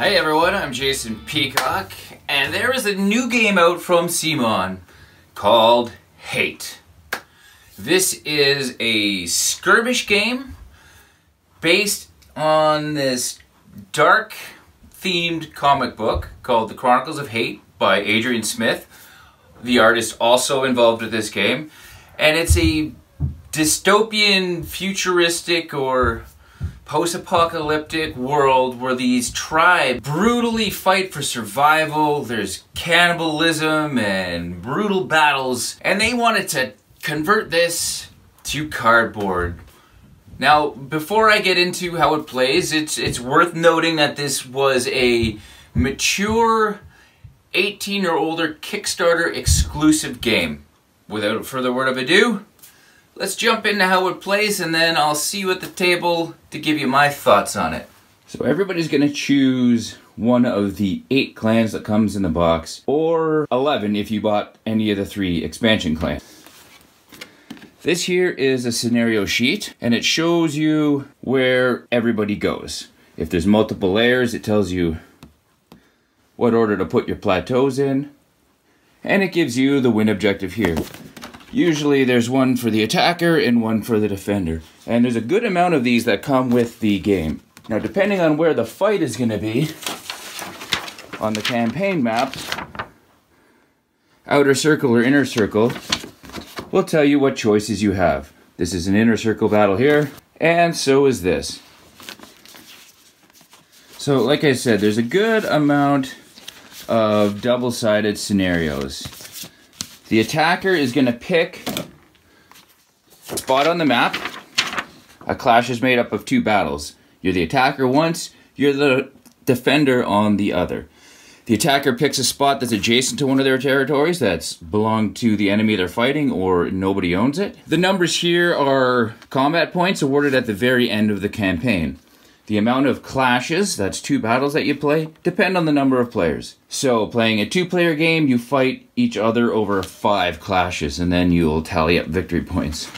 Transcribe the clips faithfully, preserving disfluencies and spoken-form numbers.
Hey everyone, I'm Jason Peacock, and there is a new game out from C M O N called Hate. This is a skirmish game based on this dark-themed comic book called The Chronicles of Hate by Adrian Smith, the artist also involved with this game. And it's a dystopian, futuristic, or post-apocalyptic world where these tribes brutally fight for survival. There's cannibalism and brutal battles, and they wanted to convert this to cardboard. Now, before I get into how it plays, it's it's worth noting that this was a mature eighteen or older Kickstarter exclusive game. Without further word of ado, let's jump into how it plays, and then I'll see you at the table to give you my thoughts on it. So everybody's going to choose one of the eight clans that comes in the box, or eleven if you bought any of the three expansion clans. This here is a scenario sheet, and it shows you where everybody goes. If there's multiple layers, it tells you what order to put your plateaus in, and it gives you the win objective here. Usually there's one for the attacker and one for the defender. And there's a good amount of these that come with the game. Now, depending on where the fight is going to be on the campaign map, outer circle or inner circle will tell you what choices you have. This is an inner circle battle here, and so is this. So, like I said, there's a good amount of double-sided scenarios. The attacker is going to pick a spot on the map. A clash is made up of two battles. You're the attacker once, you're the defender on the other. The attacker picks a spot that's adjacent to one of their territories that's belonged to the enemy they're fighting, or nobody owns it. The numbers here are combat points awarded at the very end of the campaign. The amount of clashes, that's two battles that you play, depend on the number of players. So playing a two-player game, you fight each other over five clashes, and then you'll tally up victory points.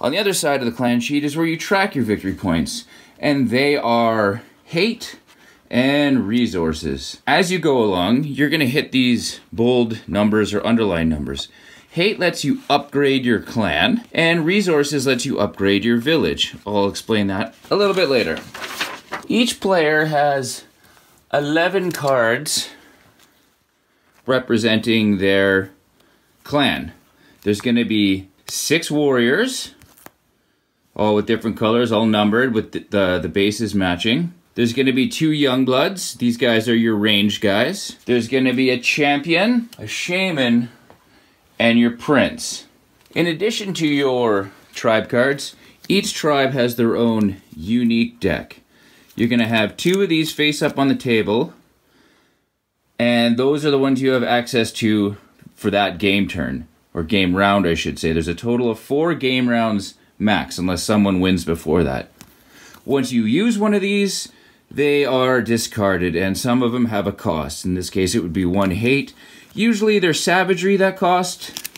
On the other side of the clan sheet is where you track your victory points, and they are hate and resources. As you go along, you're going to hit these bold numbers or underlined numbers. Hate lets you upgrade your clan, and resources lets you upgrade your village. I'll explain that a little bit later. Each player has eleven cards representing their clan. There's going to be six warriors, all with different colors, all numbered with the, the, the bases matching. There's going to be two Youngbloods. These guys are your range guys. There's going to be a champion, a shaman, and your prince. In addition to your tribe cards, each tribe has their own unique deck. You're going to have two of these face up on the table, and those are the ones you have access to for that game turn, or game round I should say. There's a total of four game rounds max, unless someone wins before that. Once you use one of these, they are discarded, and some of them have a cost. In this case, it would be one hate. Usually they're savagery that cost,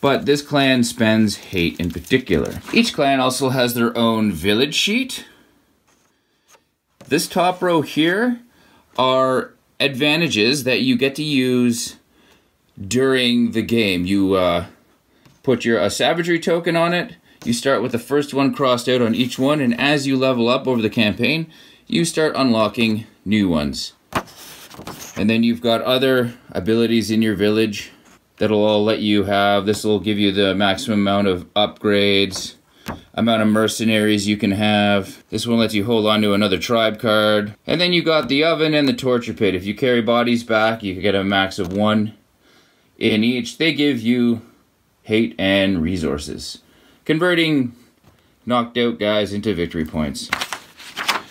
but this clan spends hate in particular. Each clan also has their own village sheet. This top row here are advantages that you get to use during the game. You uh, put your uh, savagery token on it. You start with the first one crossed out on each one, and as you level up over the campaign, you start unlocking new ones. And then you've got other abilities in your village that'll all let you have. This will give you the maximum amount of upgrades, amount of mercenaries you can have. This one lets you hold on to another tribe card. And then you got the oven and the torture pit. If you carry bodies back, you get a max of one in each. They give you hate and resources, converting knocked out guys into victory points.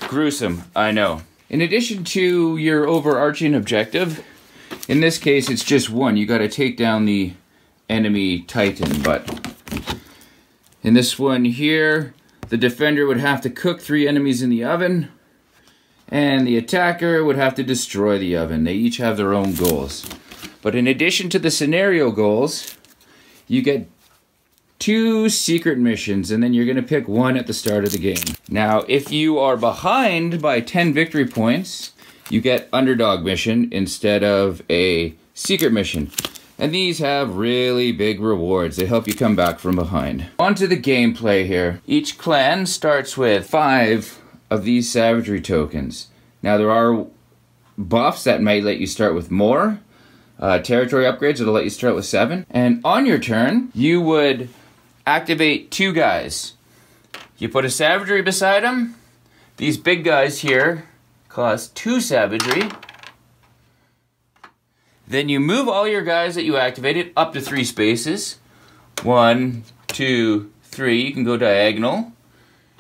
Gruesome, I know. In addition to your overarching objective, in this case it's just one. You got to take down the enemy titan, but in this one here, the defender would have to cook three enemies in the oven, and the attacker would have to destroy the oven. They each have their own goals. But in addition to the scenario goals, you get two secret missions, and then you're gonna pick one at the start of the game. Now, if you are behind by ten victory points, you get underdog mission instead of a secret mission. And these have really big rewards. They help you come back from behind. On to the gameplay here. Each clan starts with five of these savagery tokens. Now there are buffs that may let you start with more. Uh, territory upgrades that'll let you start with seven. And on your turn, you would activate two guys. You put a savagery beside them. These big guys here cost two savagery. Then you move all your guys that you activated up to three spaces. One, two, three. You can go diagonal.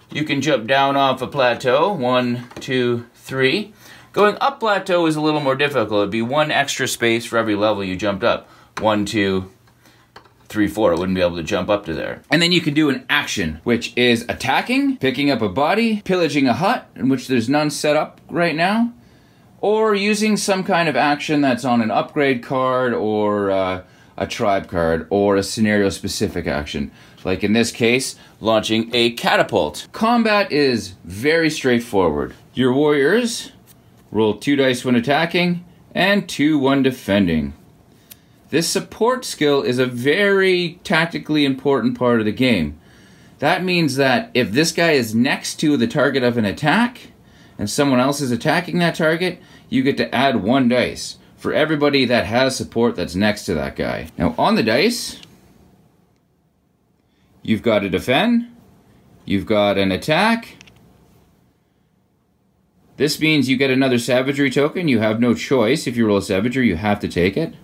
You can jump down off a plateau. One, two, three. Going up plateau is a little more difficult. It'd be one extra space for every level you jumped up. One, two, three, four. I wouldn't be able to jump up to there. And then you can do an action, which is attacking, picking up a body, pillaging a hut, in which there's none set up right now, or using some kind of action that's on an upgrade card or uh, a tribe card or a scenario-specific action. Like in this case, launching a catapult. Combat is very straightforward. Your warriors roll two dice when attacking and two when defending. This support skill is a very tactically important part of the game. That means that if this guy is next to the target of an attack, and someone else is attacking that target, you get to add one dice for everybody that has support that's next to that guy. Now on the dice, you've got to defend, you've got an attack. This means you get another savagery token. You have no choice. If you roll a savagery, you have to take it.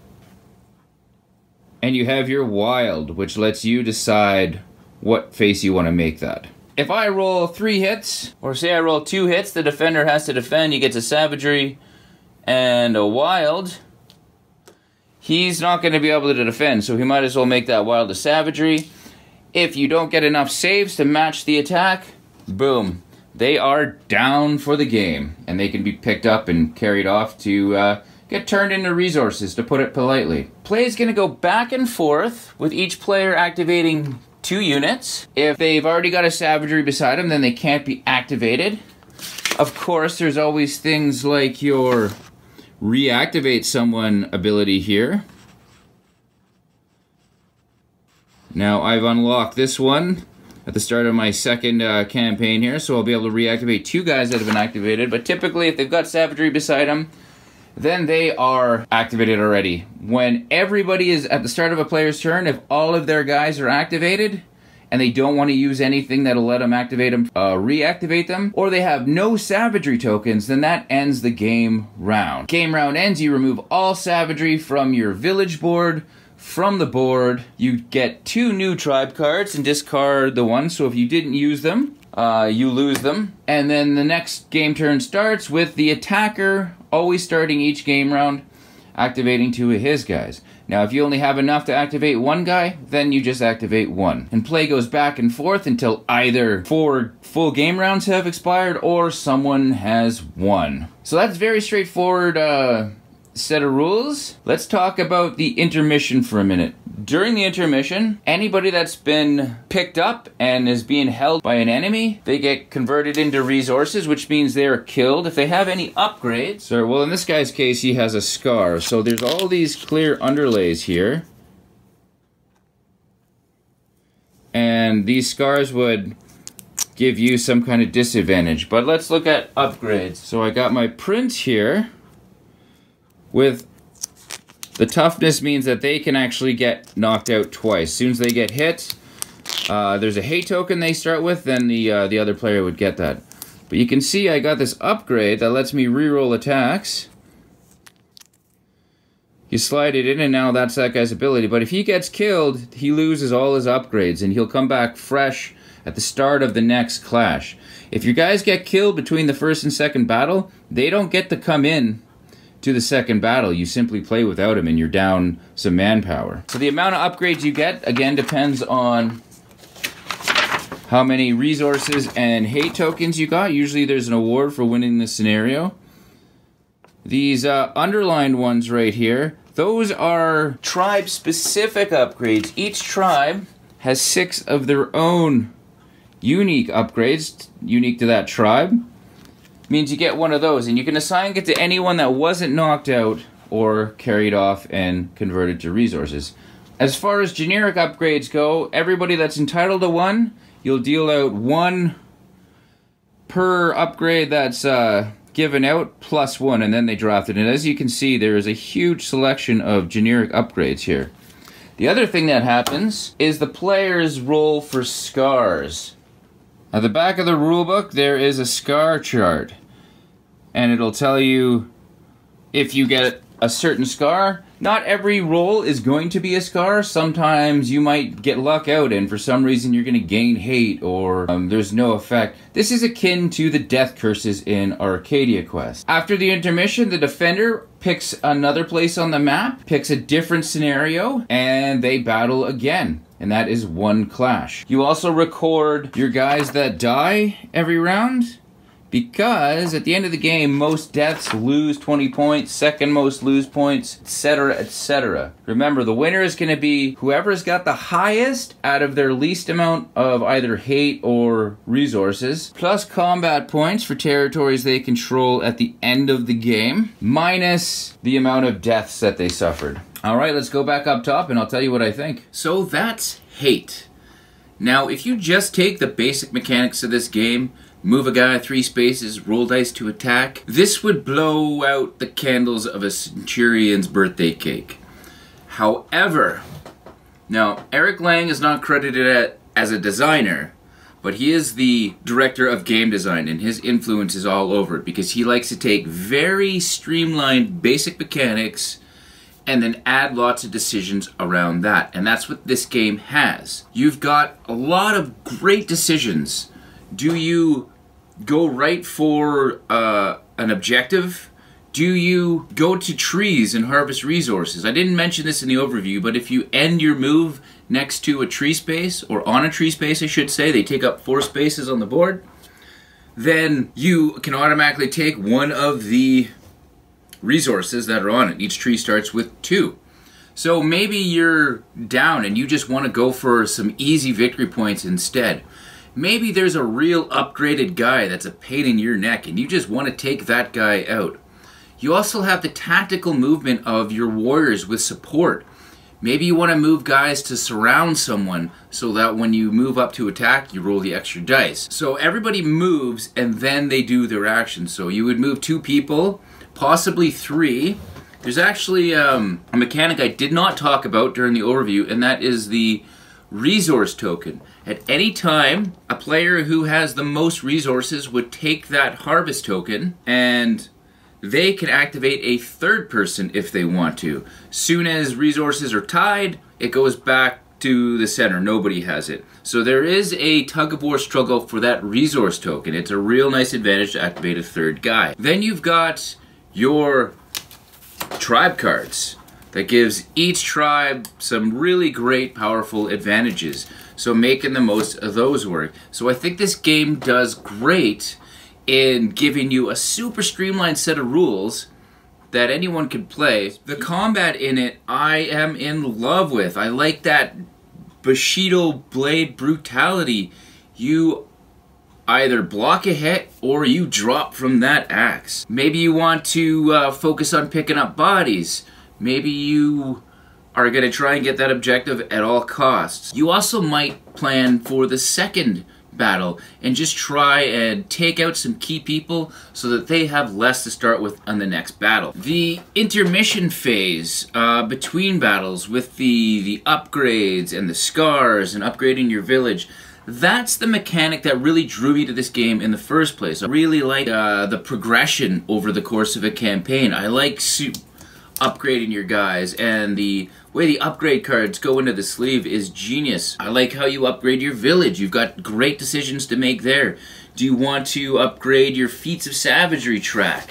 And you have your wild, which lets you decide what face you want to make that. If I roll three hits, or say I roll two hits, the defender has to defend. He gets a savagery and a wild. He's not going to be able to defend, so he might as well make that wild a savagery. If you don't get enough saves to match the attack, boom. They are down for the game, and they can be picked up and carried off to uh, get turned into resources, to put it politely. Play is going to go back and forth, with each player activating two units. If they've already got a savagery beside them, then they can't be activated. Of course, there's always things like your reactivate someone ability here. Now, I've unlocked this one at the start of my second uh, campaign here, so I'll be able to reactivate two guys that have been activated, but typically if they've got savagery beside them, then they are activated already. When everybody is at the start of a player's turn, if all of their guys are activated and they don't want to use anything that'll let them activate them, uh, reactivate them, or they have no savagery tokens, then that ends the game round. Game round ends, you remove all savagery from your village board, from the board. You get two new tribe cards and discard the one, so if you didn't use them, uh, you lose them. And then the next game turn starts with the attacker always starting each game round, activating two of his guys. Now, if you only have enough to activate one guy, then you just activate one. And play goes back and forth until either four full game rounds have expired or someone has won. So that's very straightforward uh, set of rules. Let's talk about the intermission for a minute. During the intermission, anybody that's been picked up and is being held by an enemy, they get converted into resources, which means they are killed if they have any upgrades. So, well, in this guy's case, he has a scar. So there's all these clear underlays here. And these scars would give you some kind of disadvantage. But let's look at upgrades. So I got my prints here with the toughness means that they can actually get knocked out twice. As soon as they get hit, uh, there's a hate token they start with, then the, uh, the other player would get that. But you can see I got this upgrade that lets me reroll attacks. You slide it in and now that's that guy's ability. But if he gets killed, he loses all his upgrades and he'll come back fresh at the start of the next clash. If your guys get killed between the first and second battle, they don't get to come in to the second battle. You simply play without him and you're down some manpower. So the amount of upgrades you get, again, depends on how many resources and hate tokens you got. Usually there's an award for winning the scenario. These uh, underlined ones right here, those are tribe-specific upgrades. Each tribe has six of their own unique upgrades, unique to that tribe. Means you get one of those, and you can assign it to anyone that wasn't knocked out or carried off and converted to resources. As far as generic upgrades go, everybody that's entitled to one, you'll deal out one per upgrade that's uh, given out, plus one, and then they draft it. And as you can see, there is a huge selection of generic upgrades here. The other thing that happens is the players roll for scars. At the back of the rulebook, there is a scar chart, and it'll tell you if you get a certain scar. Not every roll is going to be a scar. Sometimes you might get luck out, and for some reason you're going to gain hate, or um, there's no effect. This is akin to the death curses in Arcadia Quest. After the intermission, the defender picks another place on the map, picks a different scenario, and they battle again. And that is one clash. You also record your guys that die every round, because at the end of the game, most deaths lose twenty points, second most lose points, et cetera, et cetera. Remember, the winner is going to be whoever's got the highest out of their least amount of either hate or resources, plus combat points for territories they control at the end of the game, minus the amount of deaths that they suffered. All right, let's go back up top and I'll tell you what I think. So that's Hate. Now, if you just take the basic mechanics of this game, move a guy three spaces, roll dice to attack, this would blow out the candles of a centurion's birthday cake. However, now, Eric Lang is not credited as a designer, but he is the director of game design, and his influence is all over it, because he likes to take very streamlined basic mechanics and then add lots of decisions around that. And that's what this game has. You've got a lot of great decisions. Do you go right for uh, an objective? Do you go to trees and harvest resources? I didn't mention this in the overview, but if you end your move next to a tree space, or on a tree space I should say, they take up four spaces on the board, then you can automatically take one of the resources that are on it. Each tree starts with two. So maybe you're down and you just want to go for some easy victory points instead. Maybe there's a real upgraded guy that's a pain in your neck and you just want to take that guy out. You also have the tactical movement of your warriors with support. Maybe you want to move guys to surround someone so that when you move up to attack, you roll the extra dice. So everybody moves and then they do their action. So you would move two people, possibly three. There's actually um, a mechanic I did not talk about during the overview, and that is the resource token. At any time, a player who has the most resources would take that harvest token, and they can activate a third person if they want to. Soon as resources are tied, it goes back to the center. Nobody has it. So there is a tug-of-war struggle for that resource token. It's a real nice advantage to activate a third guy. Then you've got your tribe cards that gives each tribe some really great powerful advantages, so making the most of those work. So I think this game does great in giving you a super streamlined set of rules that anyone can play. The combat in it I am in love with. I like that Bushido blade brutality. You either block a hit or you drop from that axe. Maybe you want to uh, focus on picking up bodies. Maybe you are going to try and get that objective at all costs. You also might plan for the second battle and just try and take out some key people so that they have less to start with on the next battle. The intermission phase uh, between battles with the, the upgrades and the scars and upgrading your village, that's the mechanic that really drew me to this game in the first place. I really like uh, the progression over the course of a campaign. I like upgrading your guys, and the way the upgrade cards go into the sleeve is genius. I like how you upgrade your village. You've got great decisions to make there. Do you want to upgrade your feats of savagery track?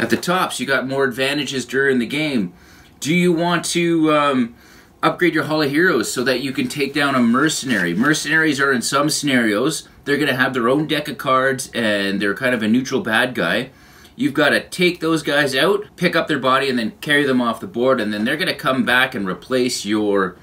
At the tops, you got more advantages during the game. Do you want to um, upgrade your Hall of Heroes so that you can take down a mercenary? Mercenaries are, in some scenarios, they're going to have their own deck of cards and they're kind of a neutral bad guy. You've got to take those guys out, pick up their body, and then carry them off the board, and then they're going to come back and replace your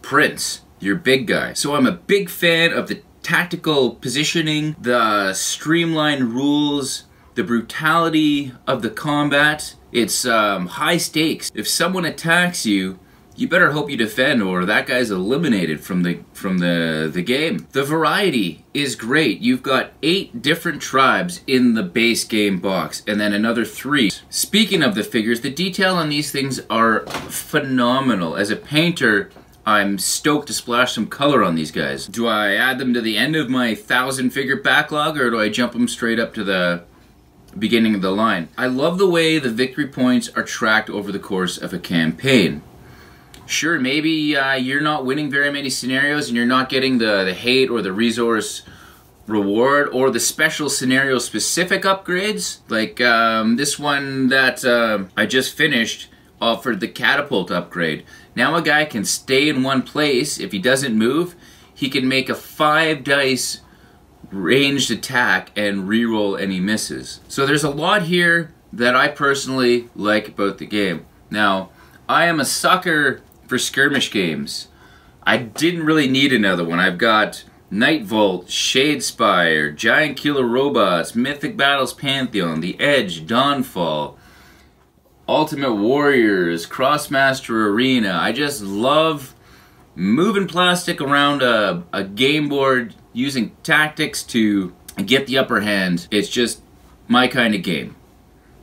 prince, your big guy. So I'm a big fan of the tactical positioning, the streamlined rules, the brutality of the combat. It's um, high stakes. If someone attacks you, you better hope you defend, or that guy's eliminated from the from the, the game. The variety is great. You've got eight different tribes in the base game box, and then another three. Speaking of the figures, the detail on these things are phenomenal. As a painter, I'm stoked to splash some color on these guys. Do I add them to the end of my thousand figure backlog, or do I jump them straight up to the beginning of the line? I love the way the victory points are tracked over the course of a campaign. Sure, maybe uh, you're not winning very many scenarios and you're not getting the, the hate or the resource reward or the special scenario specific upgrades. Like um, this one that uh, I just finished offered the catapult upgrade. Now a guy can stay in one place. If he doesn't move, he can make a five dice ranged attack and reroll any misses. So there's a lot here that I personally like about the game. Now, I am a sucker for skirmish games. I didn't really need another one. I've got Night Vault, Shadespire, Giant Killer Robots, Mythic Battles Pantheon, The Edge, Dawnfall, Ultimate Warriors, Crossmaster Arena. I just love moving plastic around a, a game board, using tactics to get the upper hand. It's just my kind of game.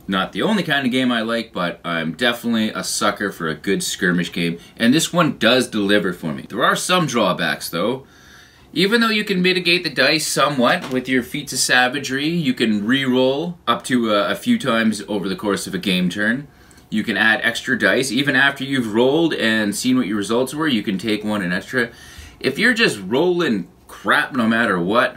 Not the only kind of game I like, but I'm definitely a sucker for a good skirmish game, and this one does deliver for me. There are some drawbacks though. Even though you can mitigate the dice somewhat with your feats of savagery, you can re-roll up to a, a few times over the course of a game turn. You can add extra dice. Even after you've rolled and seen what your results were, you can take one and extra. If you're just rolling crap no matter what,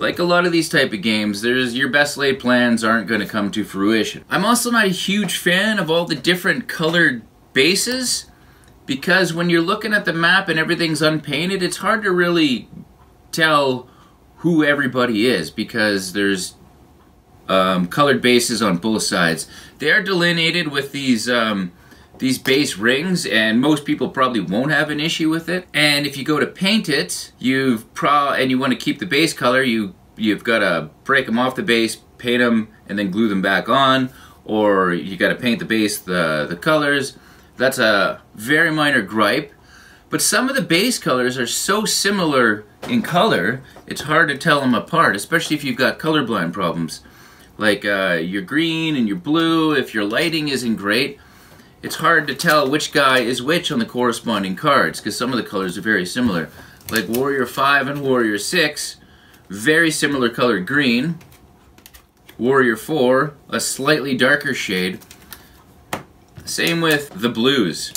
like a lot of these type of games, there's your best laid plans aren't going to come to fruition. I'm also not a huge fan of all the different colored bases, because when you're looking at the map and everything's unpainted, it's hard to really tell who everybody is, because there's um, colored bases on both sides. They are delineated with these um, these base rings, and most people probably won't have an issue with it. And if you go to paint it, you've pro and you want to keep the base color, you you've got to break them off the base, paint them, and then glue them back on, or you got to paint the base the the colors. That's a very minor gripe, but some of the base colors are so similar in color, it's hard to tell them apart, especially if you've got colorblind problems, like uh, your green and your blue. If your lighting isn't great, it's hard to tell which guy is which on the corresponding cards, because some of the colors are very similar. Like Warrior five and Warrior six, very similar color green. Warrior four, a slightly darker shade. Same with the blues.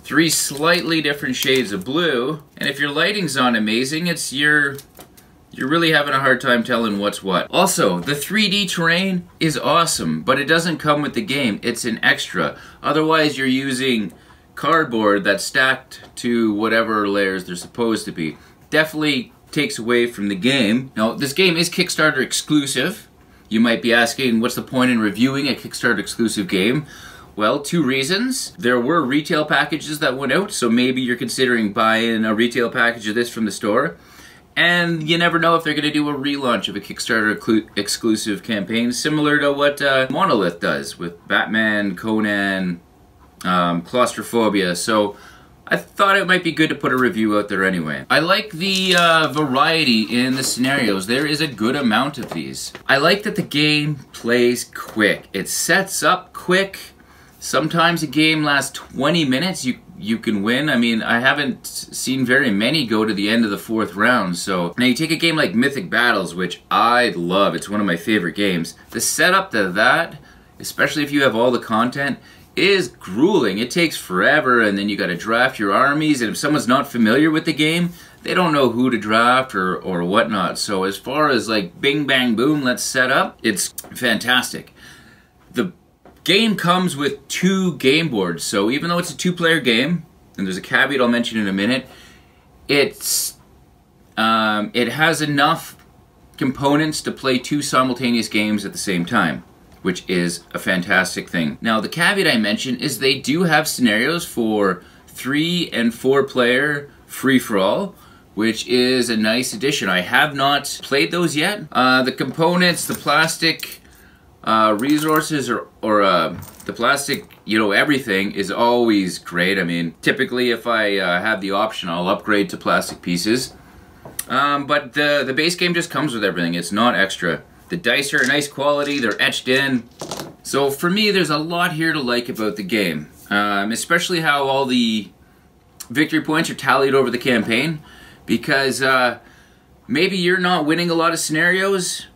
Three slightly different shades of blue, and if your lighting's not amazing, it's your... you're really having a hard time telling what's what. Also, the three D terrain is awesome, but it doesn't come with the game. It's an extra. Otherwise, you're using cardboard that's stacked to whatever layers they're supposed to be. Definitely takes away from the game. Now, this game is Kickstarter exclusive. You might be asking, what's the point in reviewing a Kickstarter exclusive game? Well, two reasons. There were retail packages that went out, so maybe you're considering buying a retail package of this from the store. And you never know if they're going to do a relaunch of a Kickstarter exclusive campaign, similar to what uh, Monolith does with Batman, Conan, um, Claustrophobia. So I thought it might be good to put a review out there anyway. I like the uh, variety in the scenarios. There is a good amount of these. I like that the game plays quick. It sets up quick. Sometimes a game lasts twenty minutes. You you can win. I mean, I haven't seen very many go to the end of the fourth round. So now you take a game like Mythic Battles, which I love. It's one of my favorite games. The setup to that, especially if you have all the content, is grueling. It takes forever, and then you got to draft your armies, and if someone's not familiar with the game, they don't know who to draft or, or whatnot. So as far as like bing, bang, boom, let's set up, it's fantastic. The game comes with two game boards, so even though it's a two-player game, and there's a caveat I'll mention in a minute, it's um, it has enough components to play two simultaneous games at the same time, which is a fantastic thing. Now, the caveat I mentioned is they do have scenarios for three and four player free-for-all, which is a nice addition. I have not played those yet. Uh, the components, the plastic uh, resources, or, or uh, the plastic, you know, everything is always great. I mean, typically if I uh, have the option, I'll upgrade to plastic pieces. Um, but the, the base game just comes with everything. It's not extra. The dice are nice quality, they're etched in. So for me, there's a lot here to like about the game. Um, especially how all the victory points are tallied over the campaign. Because uh, maybe you're not winning a lot of scenarios,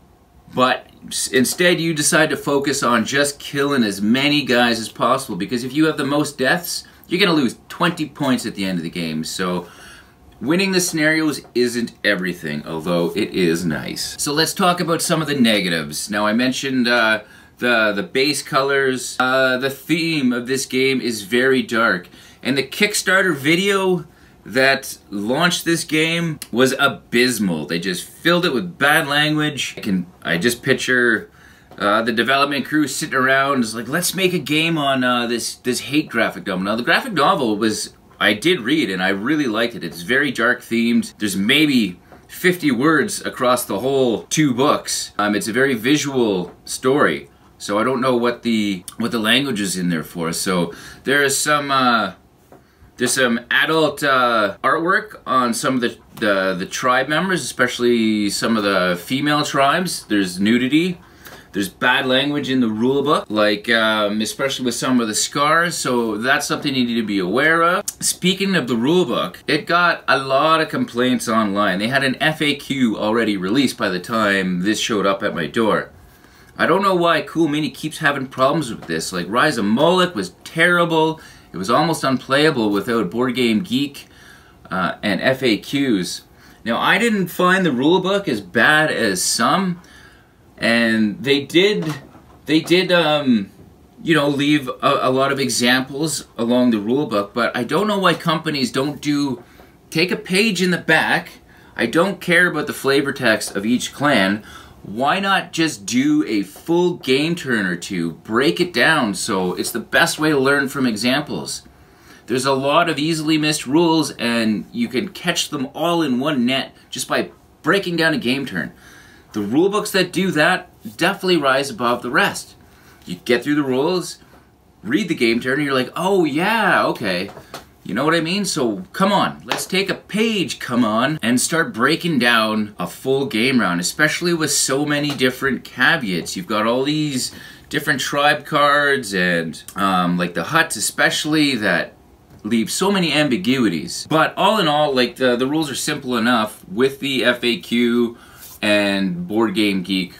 but instead you decide to focus on just killing as many guys as possible. Because if you have the most deaths, you're going to lose twenty points at the end of the game. So winning the scenarios isn't everything, although it is nice. So let's talk about some of the negatives. Now I mentioned uh, the, the base colors. Uh, the theme of this game is very dark. And the Kickstarter video that launched this game was abysmal. They just filled it with bad language. I, can, I just picture uh, the development crew sitting around just like, let's make a game on uh, this, this hate graphic novel. Now the graphic novel was, I did read and I really liked it. It's very dark themed. There's maybe fifty words across the whole two books. Um, it's a very visual story. So I don't know what the what the language is in there for. So there is some uh, there's some adult uh, artwork on some of the, the the tribe members, especially some of the female tribes. There's nudity. There's bad language in the rule book, like um, especially with some of the scars, so that's something you need to be aware of. Speaking of the rule book, it got a lot of complaints online. They had an F A Q already released by the time this showed up at my door. I don't know why Cool Mini keeps having problems with this. Like Rise of Moloch was terrible. It was almost unplayable without Board Game Geek uh, and F A Qs. Now I didn't find the rule book as bad as some. And they did, they did, um, you know, leave a, a lot of examples along the rule book, but I don't know why companies don't do, take a page in the back. I don't care about the flavor text of each clan. Why not just do a full game turn or two, break it down, so it's the best way to learn from examples. There's a lot of easily missed rules, and you can catch them all in one net just by breaking down a game turn. The rule books that do that definitely rise above the rest. You get through the rules, read the game turn, and you're like, oh yeah, okay. You know what I mean? So come on, let's take a page, come on, and start breaking down a full game round, especially with so many different caveats. You've got all these different tribe cards and um, like the huts especially that leave so many ambiguities. But all in all, like the, the rules are simple enough with the F A Q, and Board Game Geek,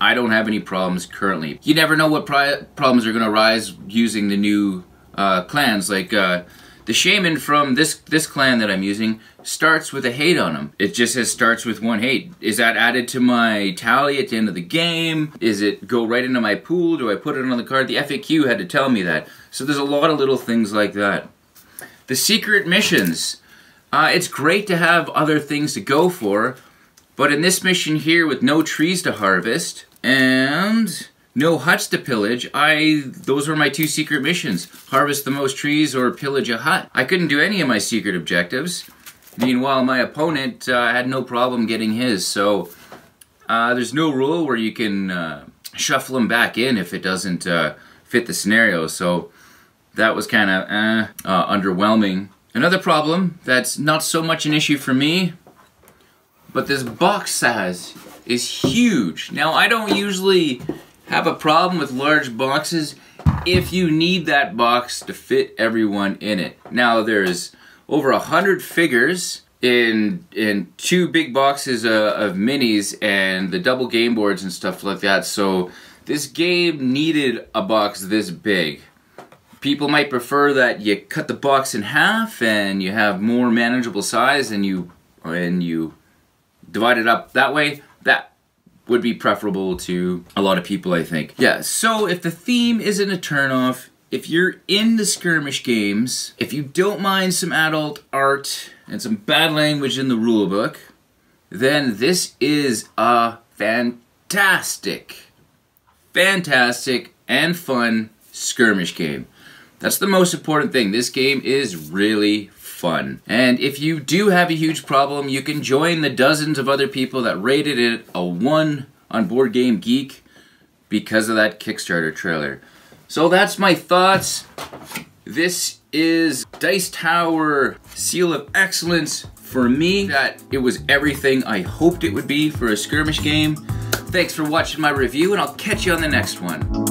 I don't have any problems currently. You never know what pri problems are going to arise using the new uh, clans. Like uh, the shaman from this this clan that I'm using starts with a hate on him. It just says starts with one hate. Is that added to my tally at the end of the game? Is it go right into my pool? Do I put it on the card? The F A Q had to tell me that. So there's a lot of little things like that. The secret missions. Uh, it's great to have other things to go for. But in this mission here, with no trees to harvest and no huts to pillage, I those were my two secret missions. Harvest the most trees or pillage a hut. I couldn't do any of my secret objectives. Meanwhile, my opponent uh, had no problem getting his, so uh, there's no rule where you can uh, shuffle them back in if it doesn't uh, fit the scenario, so that was kind of eh, uh, underwhelming. Another problem that's not so much an issue for me, but this box size is huge. Now, I don't usually have a problem with large boxes if you need that box to fit everyone in it. Now, there's over one hundred figures in, in two big boxes uh, of minis and the double game boards and stuff like that, so this game needed a box this big. People might prefer that you cut the box in half and you have more manageable size and you, and you divide it up that way. That would be preferable to a lot of people, I think. Yeah, so if the theme isn't a turnoff, if you're in the skirmish games, if you don't mind some adult art and some bad language in the rulebook, then this is a fantastic, fantastic and fun skirmish game. That's the most important thing. This game is really fun. And if you do have a huge problem, you can join the dozens of other people that rated it a one on Board Game Geek because of that Kickstarter trailer. So that's my thoughts. This is Dice Tower Seal of Excellence for me. That it was everything I hoped it would be for a skirmish game. Thanks for watching my review, and I'll catch you on the next one.